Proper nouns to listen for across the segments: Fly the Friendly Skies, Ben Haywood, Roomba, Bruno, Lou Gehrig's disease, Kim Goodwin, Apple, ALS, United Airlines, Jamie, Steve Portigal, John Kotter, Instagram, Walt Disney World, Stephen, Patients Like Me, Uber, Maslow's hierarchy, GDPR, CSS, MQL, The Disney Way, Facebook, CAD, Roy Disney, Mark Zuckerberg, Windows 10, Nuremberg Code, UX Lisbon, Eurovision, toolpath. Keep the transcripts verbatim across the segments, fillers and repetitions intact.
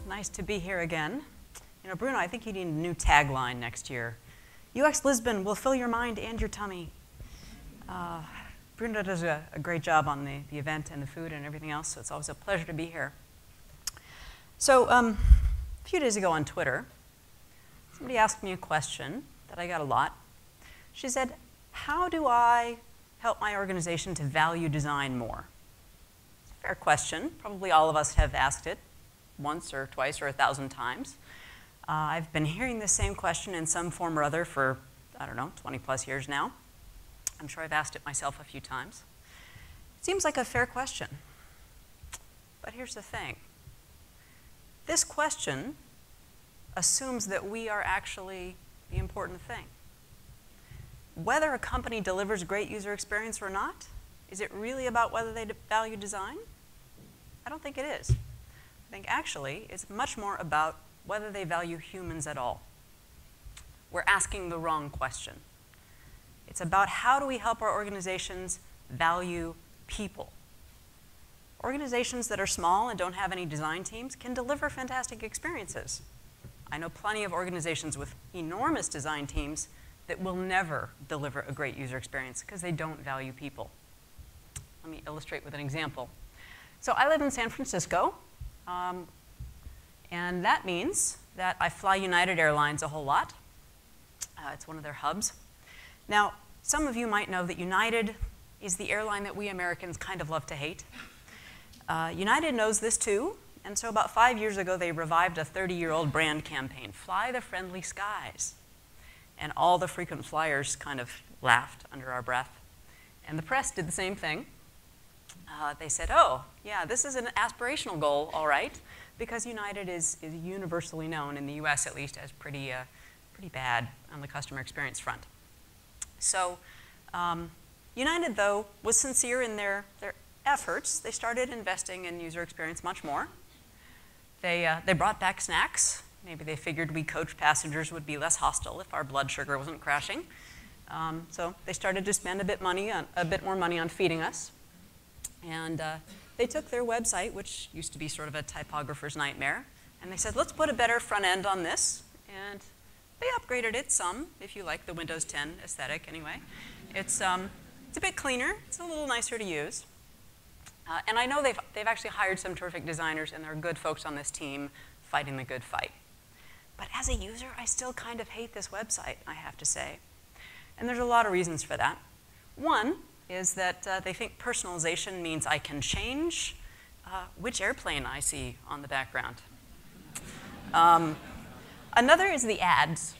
Nice to be here again. You know, Bruno, I think you need a new tagline next year. U X Lisbon will fill your mind and your tummy. Uh, Bruno does a, a great job on the, the event and the food and everything else, so it's always a pleasure to be here. So um, a few days ago on Twitter, somebody asked me a question that I got a lot. She said, how do I help my organization to value design more? It's a fair question. Probably all of us have asked it once or twice or a thousand times. Uh, I've been hearing the same question in some form or other for, I don't know, twenty plus years now. I'm sure I've asked it myself a few times. It seems like a fair question, but here's the thing. This question assumes that we are actually the important thing. Whether a company delivers great user experience or not, is it really about whether they value design? I don't think it is. I think actually it's much more about whether they value humans at all. We're asking the wrong question. It's about how do we help our organizations value people. Organizations that are small and don't have any design teams can deliver fantastic experiences. I know plenty of organizations with enormous design teams that will never deliver a great user experience because they don't value people. Let me illustrate with an example. So I live in San Francisco, um, and that means that I fly United Airlines a whole lot. Uh, it's one of their hubs. Now, some of you might know that United is the airline that we Americans kind of love to hate. Uh, United knows this too, and so about five years ago they revived a thirty-year-old brand campaign, Fly the Friendly Skies. And all the frequent flyers kind of laughed under our breath. And the press did the same thing. Uh, they said, oh, yeah, this is an aspirational goal, all right, because United is, is universally known, in the U S at least, as pretty, uh, pretty bad on the customer experience front. So um, United, though, was sincere in their, their efforts. They started investing in user experience much more. They, uh, they brought back snacks. Maybe they figured we coach passengers would be less hostile if our blood sugar wasn't crashing. Um, so they started to spend a bit, money on, a bit more money on feeding us. And uh, they took their website, which used to be sort of a typographer's nightmare, and they said, let's put a better front end on this. And they upgraded it some, if you like the Windows ten aesthetic anyway. It's, um, it's a bit cleaner. It's a little nicer to use. Uh, and I know they've, they've actually hired some terrific designers, and there are good folks on this team fighting the good fight. But as a user, I still kind of hate this website, I have to say. And there's a lot of reasons for that. One is that uh, they think personalization means I can change uh, which airplane I see on the background. Um, another is the ads.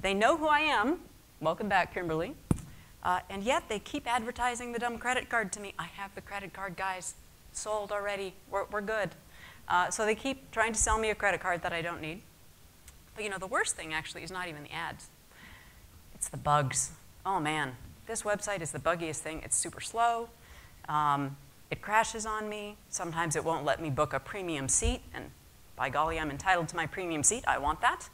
They know who I am. Welcome back, Kimberly. Uh, and yet they keep advertising the dumb credit card to me. I have the credit card, guys. Sold already. We're, we're good. Uh, so they keep trying to sell me a credit card that I don't need. But you know, the worst thing actually is not even the ads. It's the bugs. Oh man, this website is the buggiest thing. It's super slow. Um, it crashes on me. Sometimes it won't let me book a premium seat, and by golly, I'm entitled to my premium seat. I want that.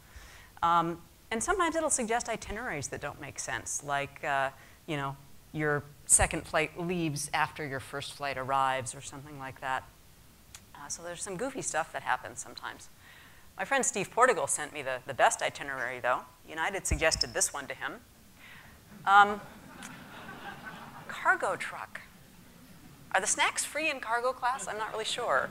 Um, and sometimes it'll suggest itineraries that don't make sense, like uh, you know, your second flight leaves after your first flight arrives or something like that. Uh, so there's some goofy stuff that happens sometimes. My friend Steve Portigal sent me the, the best itinerary, though. United suggested this one to him. Um, cargo truck. Are the snacks free in cargo class? I'm not really sure.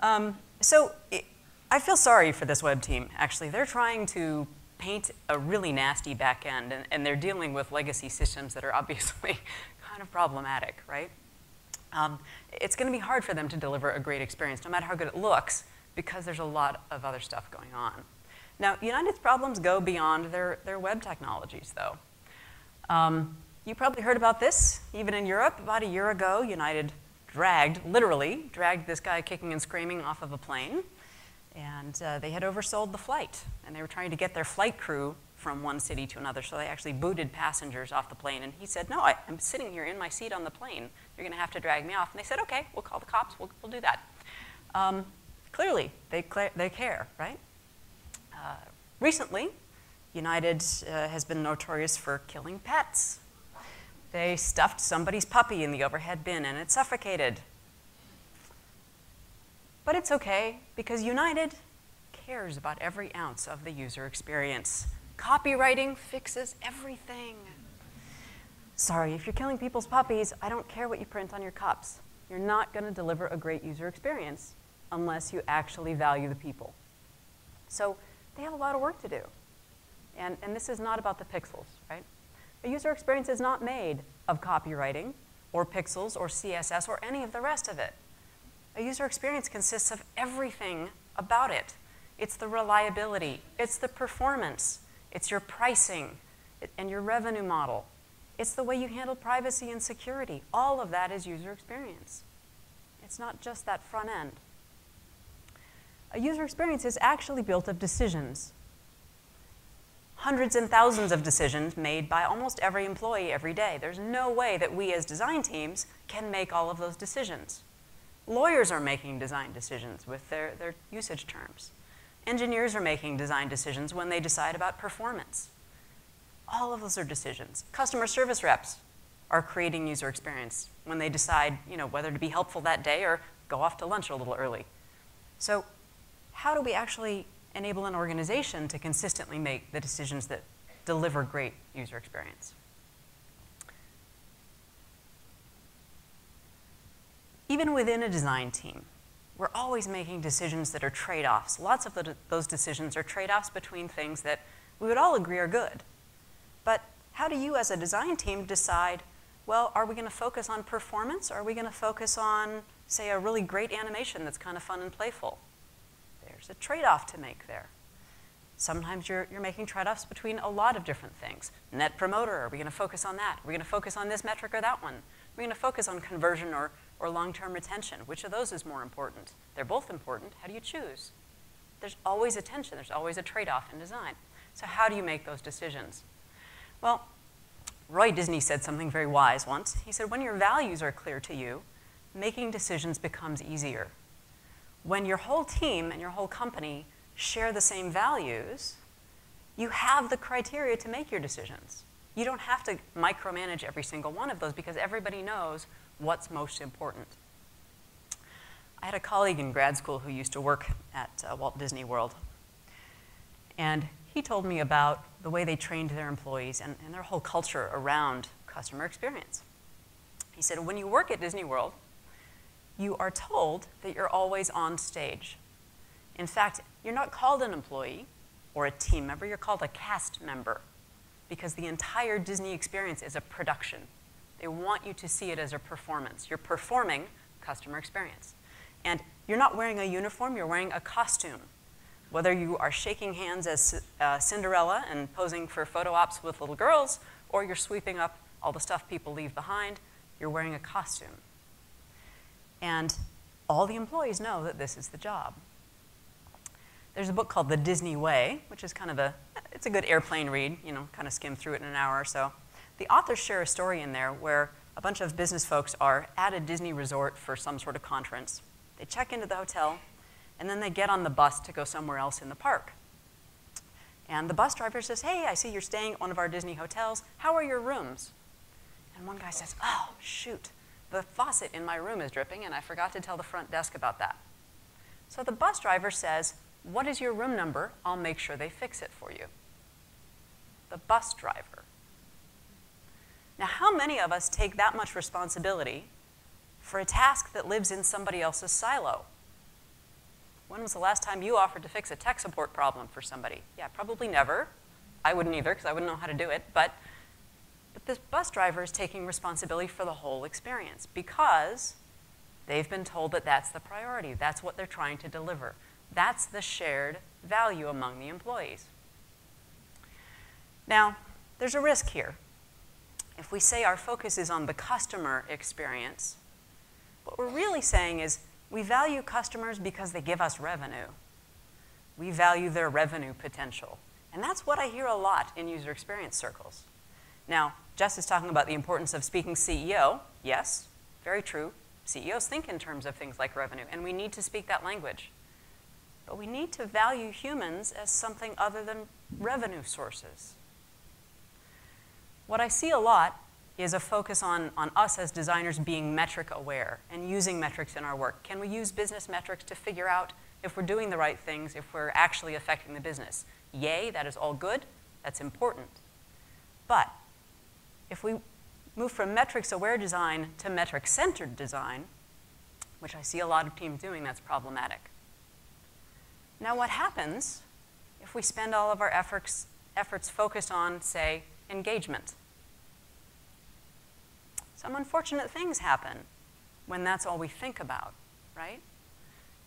Um, so it, I feel sorry for this web team, actually. They're trying to paint a really nasty back end, and, and they're dealing with legacy systems that are obviously kind of problematic, right? Um, it's going to be hard for them to deliver a great experience, no matter how good it looks, because there's a lot of other stuff going on. Now, United's problems go beyond their, their web technologies, though. Um, you probably heard about this, even in Europe. About a year ago, United dragged, literally, dragged this guy kicking and screaming off of a plane. And uh, they had oversold the flight. And they were trying to get their flight crew from one city to another. So they actually booted passengers off the plane. And he said, no, I, I'm sitting here in my seat on the plane. You're going to have to drag me off. And they said, OK, we'll call the cops. We'll, we'll do that. Um, Clearly, they, they care, right? Uh, recently, United uh, has been notorious for killing pets. They stuffed somebody's puppy in the overhead bin and it suffocated. But it's okay, because United cares about every ounce of the user experience. Copywriting fixes everything. Sorry, if you're killing people's puppies, I don't care what you print on your cups. You're not going to deliver a great user experience unless you actually value the people. So they have a lot of work to do. And, and this is not about the pixels, right? A user experience is not made of copywriting or pixels or C S S or any of the rest of it. A user experience consists of everything about it. It's the reliability, it's the performance, it's your pricing and your revenue model. It's the way you handle privacy and security. All of that is user experience. It's not just that front end. A user experience is actually built of decisions. Hundreds and thousands of decisions made by almost every employee every day. There's no way that we as design teams can make all of those decisions. Lawyers are making design decisions with their, their usage terms. Engineers are making design decisions when they decide about performance. All of those are decisions. Customer service reps are creating user experience when they decide, you know, whether to be helpful that day or go off to lunch a little early. So how do we actually enable an organization to consistently make the decisions that deliver great user experience? Even within a design team, we're always making decisions that are trade-offs. Lots of the, those decisions are trade-offs between things that we would all agree are good. But how do you as a design team decide, well, are we going to focus on performance, or are we going to focus on, say, a really great animation that's kind of fun and playful? There's a trade-off to make there. Sometimes you're, you're making trade-offs between a lot of different things. Net promoter, are we going to focus on that? Are we going to focus on this metric or that one? Are we going to focus on conversion or, or long-term retention? Which of those is more important? They're both important. How do you choose? There's always a tension. There's always a trade-off in design. So how do you make those decisions? Well, Roy Disney said something very wise once. He said, when your values are clear to you, making decisions becomes easier. When your whole team and your whole company share the same values, you have the criteria to make your decisions. You don't have to micromanage every single one of those because everybody knows what's most important. I had a colleague in grad school who used to work at uh, Walt Disney World. And he told me about the way they trained their employees and, and their whole culture around customer experience. He said, when you work at Disney World, you are told that you're always on stage. In fact, you're not called an employee or a team member, you're called a cast member, because the entire Disney experience is a production. They want you to see it as a performance. You're performing customer experience. And you're not wearing a uniform, you're wearing a costume. Whether you are shaking hands as uh, Cinderella and posing for photo ops with little girls, or you're sweeping up all the stuff people leave behind, you're wearing a costume. And all the employees know that this is the job. There's a book called The Disney Way, which is kind of a, it's a good airplane read, you know, kind of skim through it in an hour or so. The authors share a story in there where a bunch of business folks are at a Disney resort for some sort of conference. They check into the hotel, and then they get on the bus to go somewhere else in the park. And the bus driver says, hey, I see you're staying at one of our Disney hotels. How are your rooms? And one guy says, oh, shoot, the faucet in my room is dripping, and I forgot to tell the front desk about that. So the bus driver says, what is your room number? I'll make sure they fix it for you. The bus driver. Now, how many of us take that much responsibility for a task that lives in somebody else's silo? When was the last time you offered to fix a tech support problem for somebody? Yeah, probably never. I wouldn't either, because I wouldn't know how to do it. But, but this bus driver is taking responsibility for the whole experience because they've been told that that's the priority. That's what they're trying to deliver. That's the shared value among the employees. Now, there's a risk here. If we say our focus is on the customer experience, what we're really saying is, we value customers because they give us revenue. We value their revenue potential. And that's what I hear a lot in user experience circles. Now, Jess is talking about the importance of speaking C E O. Yes, very true. C E Os think in terms of things like revenue, and we need to speak that language. But we need to value humans as something other than revenue sources. What I see a lot is a focus on, on us as designers being metric aware and using metrics in our work. Can we use business metrics to figure out if we're doing the right things, if we're actually affecting the business? Yay, that is all good, that's important. But if we move from metrics aware design to metric centered design, which I see a lot of teams doing, that's problematic. Now what happens if we spend all of our efforts, efforts focused on, say, engagement? Some unfortunate things happen when that's all we think about, right?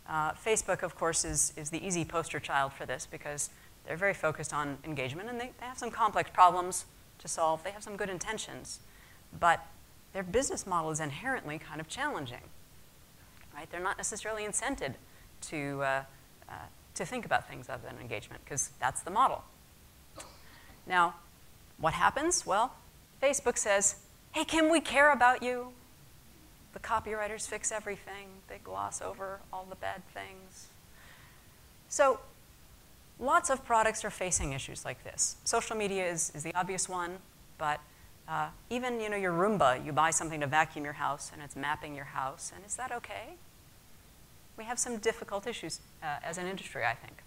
Uh, Facebook, of course, is, is the easy poster child for this because they're very focused on engagement and they, they have some complex problems to solve. They have some good intentions, but their business model is inherently kind of challenging, right? They're not necessarily incented to, uh, uh, to think about things other than engagement because that's the model. Now, what happens? Well, Facebook says, hey, Kim, we care about you. The copywriters fix everything. They gloss over all the bad things. So lots of products are facing issues like this. Social media is, is the obvious one, but uh, even you know, your Roomba, you buy something to vacuum your house and it's mapping your house, and is that okay? We have some difficult issues uh, as an industry, I think.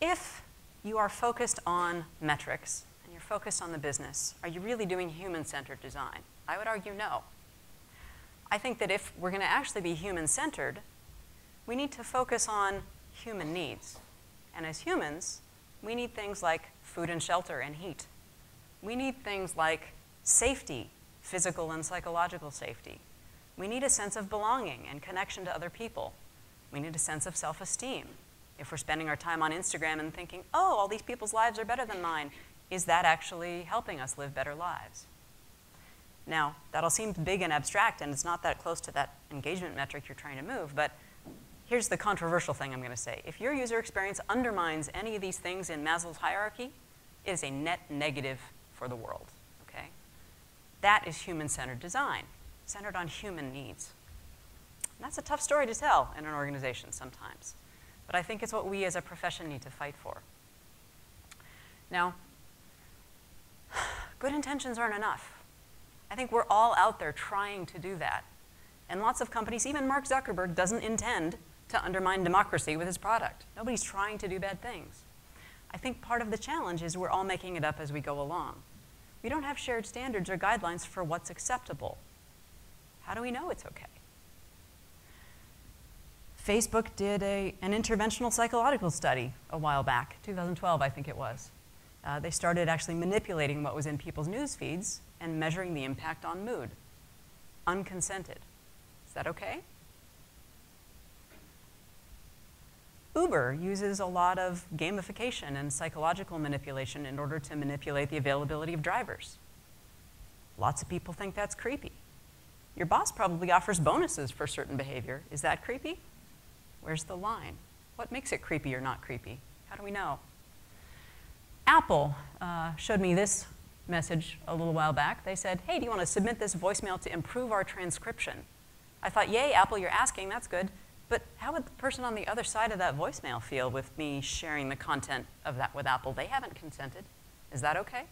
If you are focused on metrics and you're focused on the business, are you really doing human-centered design? I would argue no. I think that if we're going to actually be human-centered, we need to focus on human needs. And as humans, we need things like food and shelter and heat. We need things like safety, physical and psychological safety. We need a sense of belonging and connection to other people. We need a sense of self-esteem. If we're spending our time on Instagram and thinking, oh, all these people's lives are better than mine, is that actually helping us live better lives? Now, that all seems big and abstract, and it's not that close to that engagement metric you're trying to move, but here's the controversial thing I'm going to say. If your user experience undermines any of these things in Maslow's hierarchy, it is a net negative for the world, okay? That is human-centered design, centered on human needs. And that's a tough story to tell in an organization sometimes, but I think it's what we as a profession need to fight for. Now, good intentions aren't enough. I think we're all out there trying to do that. And lots of companies, even Mark Zuckerberg, doesn't intend to undermine democracy with his product. Nobody's trying to do bad things. I think part of the challenge is we're all making it up as we go along. We don't have shared standards or guidelines for what's acceptable. How do we know it's okay? Facebook did a, an interventional psychological study a while back, two thousand twelve I think it was. Uh, they started actually manipulating what was in people's news feeds and measuring the impact on mood, unconsented. Is that okay? Uber uses a lot of gamification and psychological manipulation in order to manipulate the availability of drivers. Lots of people think that's creepy. Your boss probably offers bonuses for certain behavior. Is that creepy? Where's the line? What makes it creepy or not creepy? How do we know? Apple uh, showed me this message a little while back. They said, hey, do you want to submit this voicemail to improve our transcription? I thought, yay, Apple, you're asking, that's good. But how would the person on the other side of that voicemail feel with me sharing the content of that with Apple? They haven't consented. Is that okay?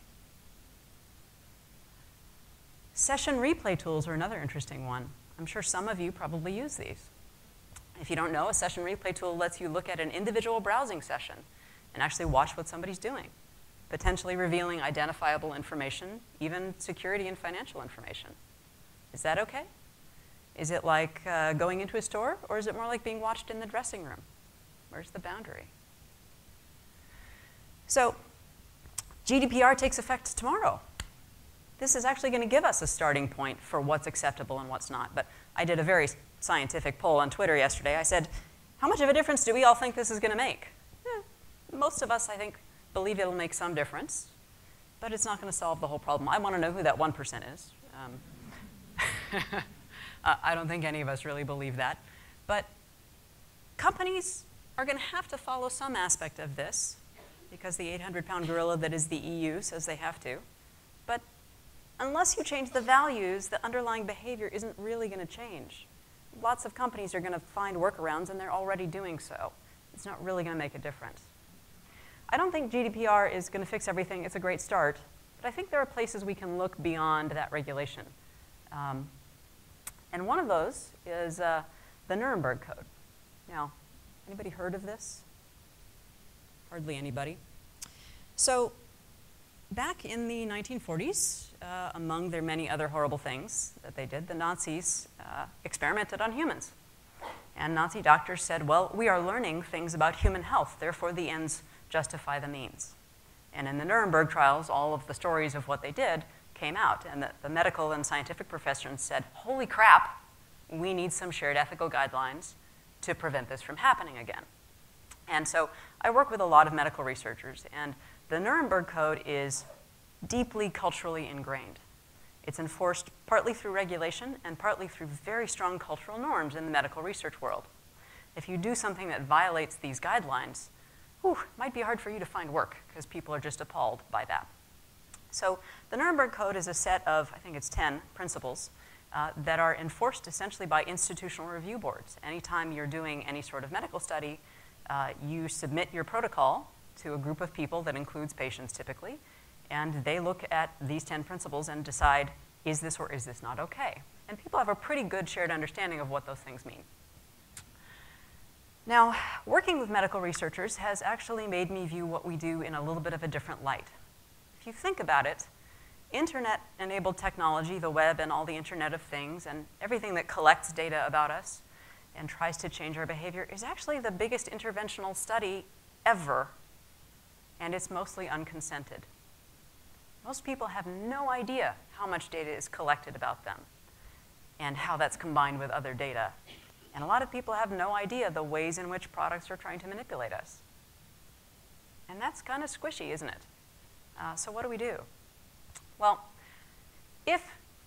Session replay tools are another interesting one. I'm sure some of you probably use these. If you don't know, a session replay tool lets you look at an individual browsing session and actually watch what somebody's doing, potentially revealing identifiable information, even security and financial information. Is that okay? Is it like uh, going into a store, or is it more like being watched in the dressing room? Where's the boundary? So G D P R takes effect tomorrow. This is actually going to give us a starting point for what's acceptable and what's not. But I did a very scientific poll on Twitter yesterday. I said, how much of a difference do we all think this is going to make? Eh, most of us, I think, believe it'll make some difference, but it's not going to solve the whole problem. I want to know who that one percent is. Um, Uh, I don't think any of us really believe that. But companies are going to have to follow some aspect of this because the eight hundred pound gorilla that is the E U says they have to. But unless you change the values, the underlying behavior isn't really going to change. Lots of companies are going to find workarounds, and they're already doing so. It's not really going to make a difference. I don't think G D P R is going to fix everything. It's a great start. But I think there are places we can look beyond that regulation. Um, and one of those is uh, the Nuremberg Code. Now, anybody heard of this? Hardly anybody. So back in the nineteen forties, uh, among their many other horrible things that they did, the Nazis uh, experimented on humans. And Nazi doctors said, well, we are learning things about human health. Therefore, the ends justify the means. And in the Nuremberg trials, all of the stories of what they did came out. And the, the medical and scientific professions said, holy crap, we need some shared ethical guidelines to prevent this from happening again. And so I work with a lot of medical researchers. And the Nuremberg Code is deeply culturally ingrained. It's enforced partly through regulation and partly through very strong cultural norms in the medical research world. If you do something that violates these guidelines, whew, it might be hard for you to find work because people are just appalled by that. So the Nuremberg Code is a set of, I think it's ten, principles uh, that are enforced essentially by institutional review boards. Anytime you're doing any sort of medical study, uh, you submit your protocol to a group of people that includes patients typically, and they look at these ten principles and decide, is this or is this not okay? And people have a pretty good shared understanding of what those things mean. Now, working with medical researchers has actually made me view what we do in a little bit of a different light. If you think about it, internet-enabled technology, the web and all the Internet of Things and everything that collects data about us and tries to change our behavior is actually the biggest interventional study ever, and it's mostly unconsented. Most people have no idea how much data is collected about them and how that's combined with other data. And a lot of people have no idea the ways in which products are trying to manipulate us. And that's kind of squishy, isn't it? Uh, so what do we do? Well, if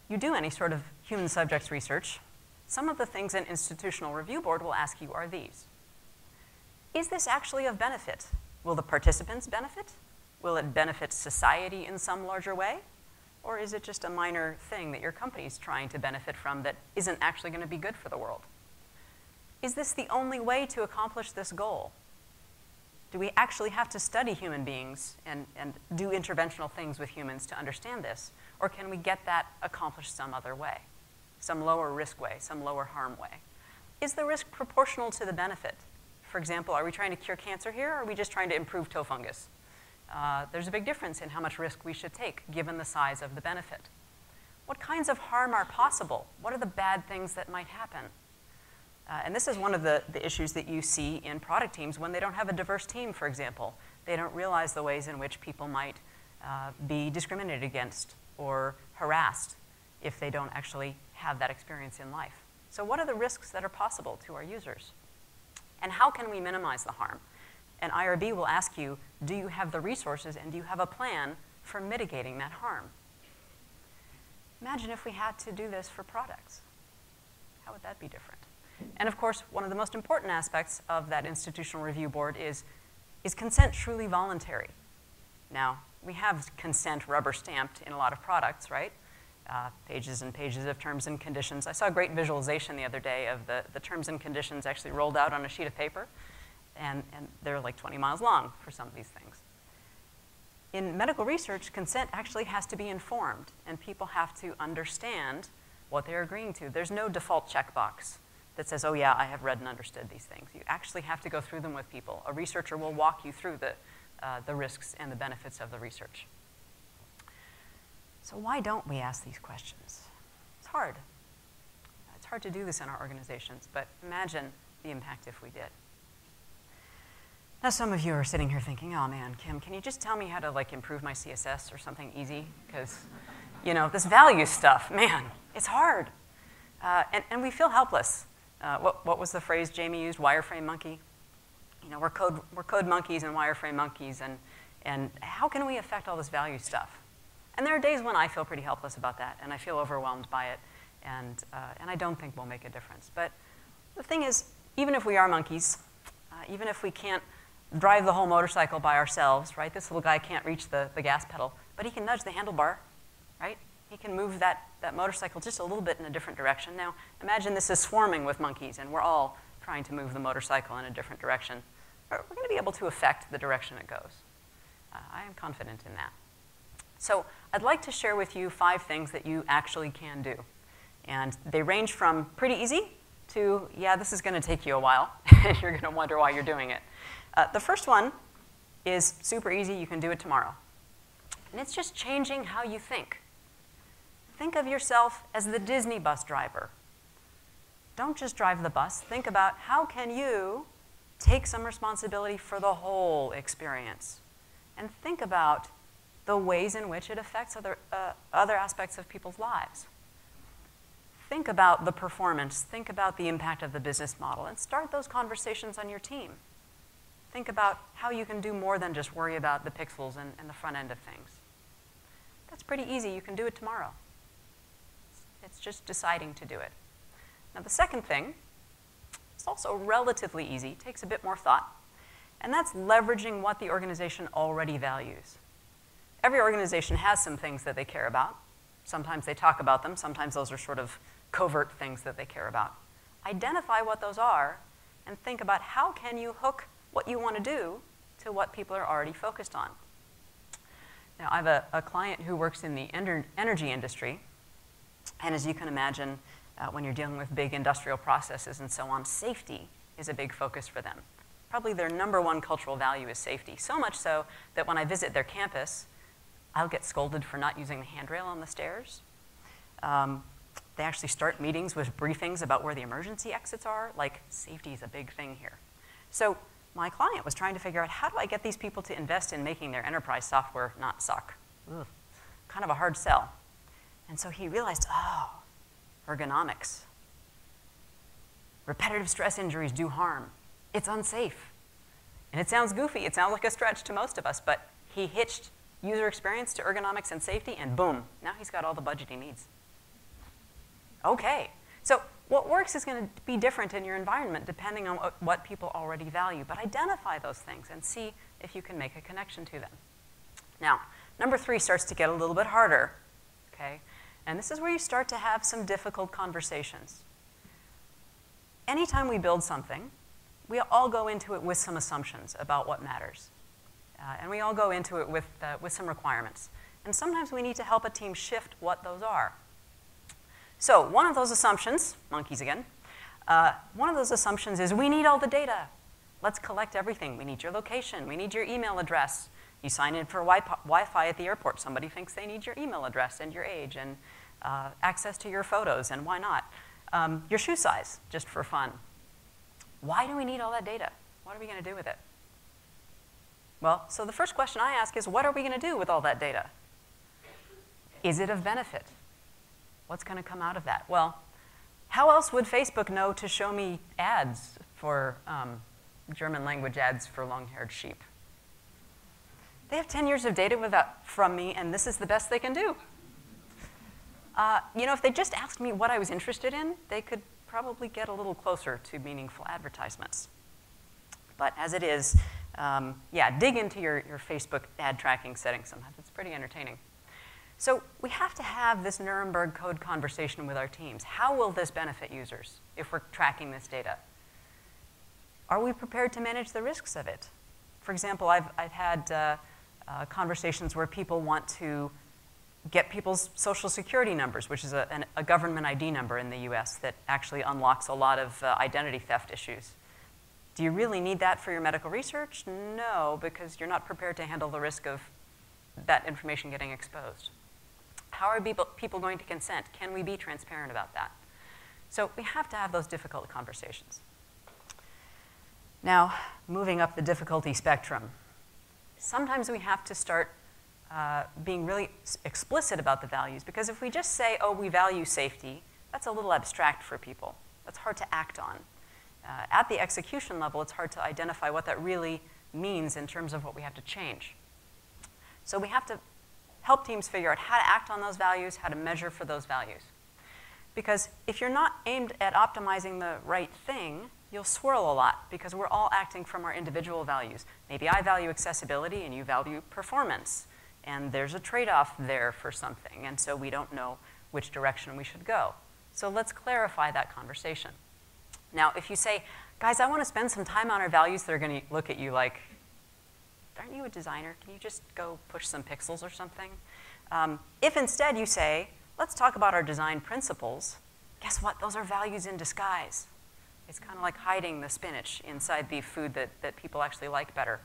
you do any sort of human subjects research, some of the things an institutional review board will ask you are these. Is this actually of benefit? Will the participants benefit? Will it benefit society in some larger way? Or is it just a minor thing that your company's trying to benefit from that isn't actually going to be good for the world? Is this the only way to accomplish this goal? Do we actually have to study human beings and, and do interventional things with humans to understand this? Or can we get that accomplished some other way? Some lower risk way, some lower harm way? Is the risk proportional to the benefit? For example, are we trying to cure cancer here, or are we just trying to improve toe fungus? Uh, there's a big difference in how much risk we should take, given the size of the benefit. What kinds of harm are possible? What are the bad things that might happen? Uh, and this is one of the, the issues that you see in product teams when they don't have a diverse team, for example. They don't realize the ways in which people might uh, be discriminated against or harassed if they don't actually have that experience in life. So what are the risks that are possible to our users? And how can we minimize the harm? An I R B will ask you, do you have the resources and do you have a plan for mitigating that harm? Imagine if we had to do this for products. How would that be different? And of course, one of the most important aspects of that institutional review board is, is consent truly voluntary? Now, we have consent rubber stamped in a lot of products, right? Uh, pages and pages of terms and conditions. I saw a great visualization the other day of the, the terms and conditions actually rolled out on a sheet of paper. And, and they're like twenty miles long for some of these things. In medical research, consent actually has to be informed, and people have to understand what they're agreeing to. There's no default checkbox that says, oh yeah, I have read and understood these things. You actually have to go through them with people. A researcher will walk you through the, uh, the risks and the benefits of the research. So why don't we ask these questions? It's hard. It's hard to do this in our organizations, but imagine the impact if we did. Now, some of you are sitting here thinking, oh man, Kim, can you just tell me how to like improve my C S S or something easy? Because, you know, this value stuff, man, it's hard. Uh, and, and we feel helpless. Uh, what, what was the phrase Jamie used? Wireframe monkey? You know, we're code, we're code monkeys and wireframe monkeys, and, and how can we affect all this value stuff? And there are days when I feel pretty helpless about that, and I feel overwhelmed by it, and, uh, and I don't think we'll make a difference. But the thing is, even if we are monkeys, uh, even if we can't drive the whole motorcycle by ourselves, right? This little guy can't reach the, the gas pedal, but he can nudge the handlebar, right? He can move that, that motorcycle just a little bit in a different direction. Now, imagine this is swarming with monkeys and we're all trying to move the motorcycle in a different direction. We're going to be able to affect the direction it goes. uh, I am confident in that. So I'd like to share with you five things that you actually can do. And they range from pretty easy to, yeah, this is going to take you a while, and you're going to wonder why you're doing it. Uh, the first one is super easy. You can do it tomorrow. And it's just changing how you think. Think of yourself as the Disney bus driver. Don't just drive the bus. Think about how can you take some responsibility for the whole experience. And think about the ways in which it affects other, uh, other aspects of people's lives. Think about the performance. Think about the impact of the business model. And start those conversations on your team. Think about how you can do more than just worry about the pixels and, and the front end of things. That's pretty easy. You can do it tomorrow. It's just deciding to do it. Now, the second thing is also relatively easy. Takes a bit more thought. And that's leveraging what the organization already values. Every organization has some things that they care about. Sometimes they talk about them. Sometimes those are sort of covert things that they care about. Identify what those are and think about how can you hook what you want to do to what people are already focused on. Now, I have a, a client who works in the ener- energy industry. And as you can imagine, uh, when you're dealing with big industrial processes and so on, safety is a big focus for them. Probably their number one cultural value is safety, so much so that when I visit their campus, I'll get scolded for not using the handrail on the stairs. Um, they actually start meetings with briefings about where the emergency exits are. Like, safety is a big thing here. So my client was trying to figure out, how do I get these people to invest in making their enterprise software not suck? Ugh. Kind of a hard sell. And so he realized, oh, ergonomics. Repetitive stress injuries do harm. It's unsafe. And it sounds goofy. It sounds like a stretch to most of us. But he hitched user experience to ergonomics and safety, and boom, now he's got all the budget he needs. OK. So what works is going to be different in your environment depending on what, what people already value. But identify those things and see if you can make a connection to them. Now, number three starts to get a little bit harder. Okay? And this is where you start to have some difficult conversations. Anytime we build something, we all go into it with some assumptions about what matters. Uh, and we all go into it with, uh, with some requirements. And sometimes we need to help a team shift what those are. So one of those assumptions, monkeys again, uh, one of those assumptions is we need all the data. Let's collect everything. We need your location. We need your email address. You sign in for Wi-Fi at the airport. Somebody thinks they need your email address and your age and uh, access to your photos, and why not? Um, your shoe size, just for fun. Why do we need all that data? What are we going to do with it? Well, so the first question I ask is, what are we going to do with all that data? Is it of benefit? What's going to come out of that? Well, how else would Facebook know to show me ads for um, German language ads for long-haired sheep? They have ten years of data without, from me, and this is the best they can do. Uh, you know, if they just asked me what I was interested in, they could probably get a little closer to meaningful advertisements. But as it is, um, yeah, dig into your, your Facebook ad tracking settings sometimes. It's pretty entertaining. So we have to have this Nuremberg Code conversation with our teams. How will this benefit users if we're tracking this data? Are we prepared to manage the risks of it? For example, I've, I've had uh, uh, conversations where people want to get people's social security numbers, which is a, an, a government I D number in the U S that actually unlocks a lot of uh, identity theft issues. Do you really need that for your medical research? No, because you're not prepared to handle the risk of that information getting exposed. How are people going to consent? Can we be transparent about that? So we have to have those difficult conversations. Now, moving up the difficulty spectrum, sometimes we have to start uh, being really explicit about the values. Because if we just say, oh, we value safety, that's a little abstract for people. That's hard to act on. Uh, at the execution level, it's hard to identify what that really means in terms of what we have to change. So we have to help teams figure out how to act on those values, how to measure for those values. Because if you're not aimed at optimizing the right thing, you'll swirl a lot, because we're all acting from our individual values. Maybe I value accessibility and you value performance. And there's a trade-off there for something. And so we don't know which direction we should go. So let's clarify that conversation. Now, if you say, guys, I want to spend some time on our values, they're going to look at you like, aren't you a designer? Can you just go push some pixels or something? Um, if instead you say, let's talk about our design principles, guess what? Those are values in disguise. It's kind of like hiding the spinach inside the food that, that people actually like better.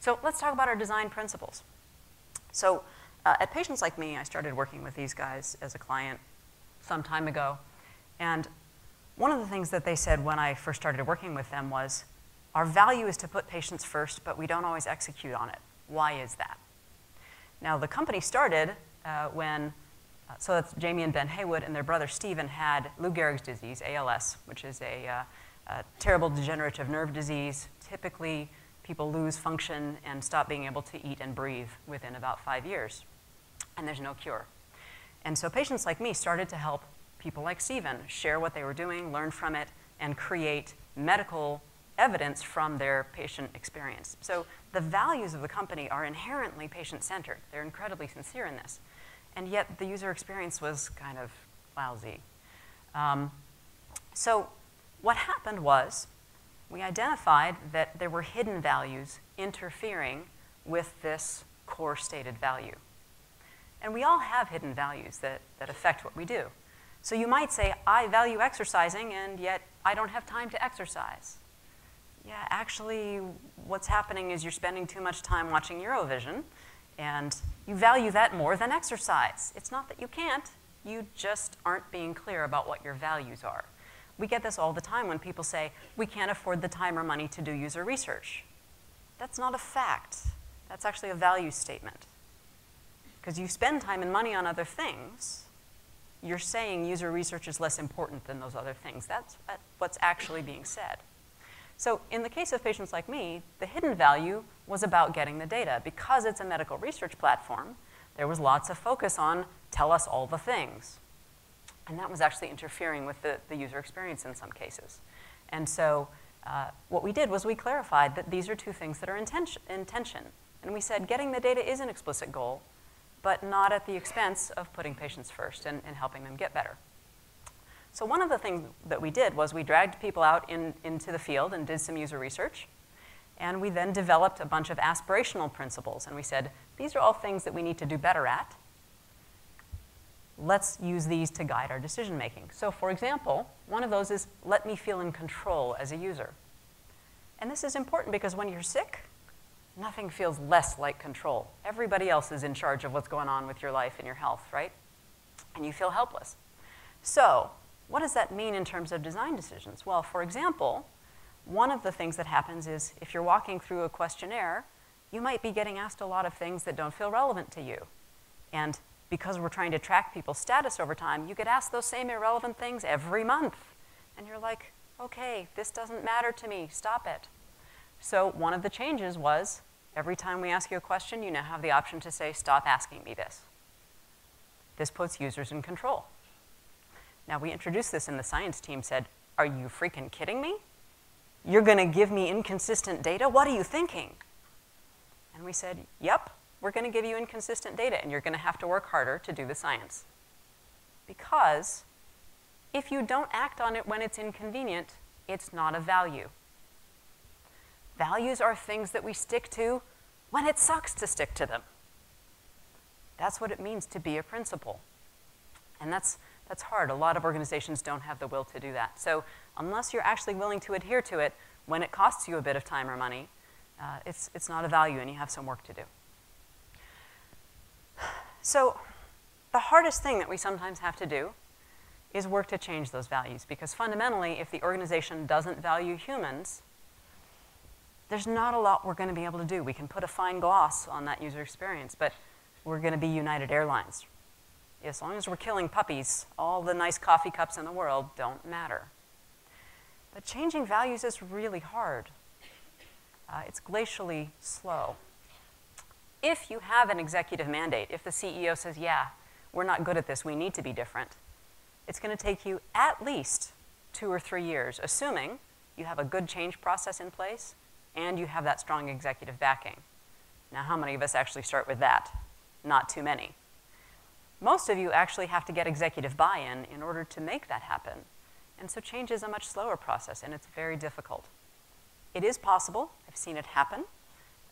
So let's talk about our design principles. So uh, at Patients Like Me, I started working with these guys as a client some time ago. And one of the things that they said when I first started working with them was, our value is to put patients first, but we don't always execute on it. Why is that? Now, the company started uh, when, uh, so that's Jamie and Ben Haywood, and their brother Stephen had Lou Gehrig's disease, A L S, which is a, uh, a terrible degenerative nerve disease. Typically, people lose function and stop being able to eat and breathe within about five years, and there's no cure. And so Patients Like Me started to help people like Stephen share what they were doing, learn from it, and create medical evidence from their patient experience. So the values of the company are inherently patient-centered. They're incredibly sincere in this. And yet the user experience was kind of lousy. Um, so what happened was we identified that there were hidden values interfering with this core stated value. And we all have hidden values that, that affect what we do. So you might say, I value exercising, and yet I don't have time to exercise. Yeah, actually, what's happening is you're spending too much time watching Eurovision, and you value that more than exercise. It's not that you can't. You just aren't being clear about what your values are. We get this all the time when people say, we can't afford the time or money to do user research. That's not a fact. That's actually a value statement. Because you spend time and money on other things, you're saying user research is less important than those other things. That's what's actually being said. So in the case of Patients Like Me, the hidden value was about getting the data. Because it's a medical research platform, there was lots of focus on tell us all the things. And that was actually interfering with the, the user experience in some cases. And so uh, what we did was we clarified that these are two things that are in tension. And we said getting the data is an explicit goal, but not at the expense of putting patients first and, and helping them get better. So one of the things that we did was we dragged people out in, into the field and did some user research. And we then developed a bunch of aspirational principles. And we said, these are all things that we need to do better at. Let's use these to guide our decision making. So for example, one of those is, let me feel in control as a user. And this is important because when you're sick, nothing feels less like control. Everybody else is in charge of what's going on with your life and your health, right? And you feel helpless. So what does that mean in terms of design decisions? Well, for example, one of the things that happens is if you're walking through a questionnaire, you might be getting asked a lot of things that don't feel relevant to you. And because we're trying to track people's status over time, you get asked those same irrelevant things every month. And you're like, okay, this doesn't matter to me, stop it. So one of the changes was, every time we ask you a question, you now have the option to say, stop asking me this. This puts users in control. Now, we introduced this and the science team said, are you freaking kidding me? You're gonna give me inconsistent data? What are you thinking? And we said, yep, we're gonna give you inconsistent data and you're gonna have to work harder to do the science. Because if you don't act on it when it's inconvenient, it's not a value. Values are things that we stick to when it sucks to stick to them. That's what it means to be a principle. And that's, that's hard. A lot of organizations don't have the will to do that. So unless you're actually willing to adhere to it when it costs you a bit of time or money, uh, it's, it's not a value and you have some work to do. So the hardest thing that we sometimes have to do is work to change those values. Because fundamentally, if the organization doesn't value humans, there's not a lot we're going to be able to do. We can put a fine gloss on that user experience, but we're going to be United Airlines. As long as we're killing puppies, all the nice coffee cups in the world don't matter. But changing values is really hard. Uh, it's glacially slow. If you have an executive mandate, if the C E O says, yeah, we're not good at this, we need to be different, it's going to take you at least two or three years, assuming you have a good change process in place and you have that strong executive backing. Now, how many of us actually start with that? Not too many. Most of you actually have to get executive buy-in in order to make that happen. And so change is a much slower process, and it's very difficult. It is possible. I've seen it happen.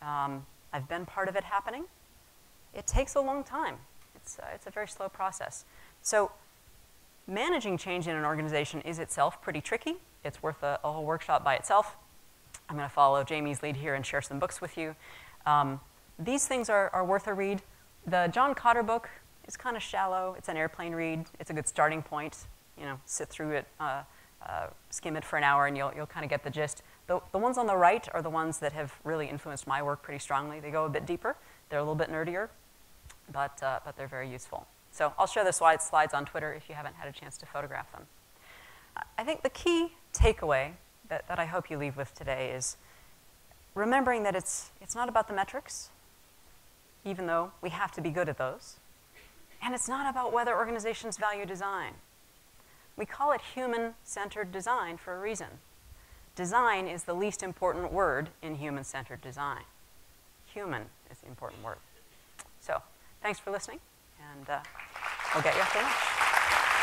Um, I've been part of it happening. It takes a long time. It's a, it's a very slow process. So managing change in an organization is itself pretty tricky. It's worth a, a whole workshop by itself. I'm going to follow Jamie's lead here and share some books with you. Um, these things are, are worth a read. The John Kotter book is kind of shallow. It's an airplane read. It's a good starting point. You know, sit through it, uh, uh, skim it for an hour, and you'll, you'll kind of get the gist. The, the ones on the right are the ones that have really influenced my work pretty strongly. They go a bit deeper. They're a little bit nerdier, but, uh, but they're very useful. So I'll share the slides, slides on Twitter if you haven't had a chance to photograph them. I think the key takeaway that, that I hope you leave with today is remembering that it's, it's not about the metrics, even though we have to be good at those. And it's not about whether organizations value design. We call it human-centered design for a reason. Design is the least important word in human-centered design. Human is the important word. So thanks for listening, and uh, we'll get you after lunch.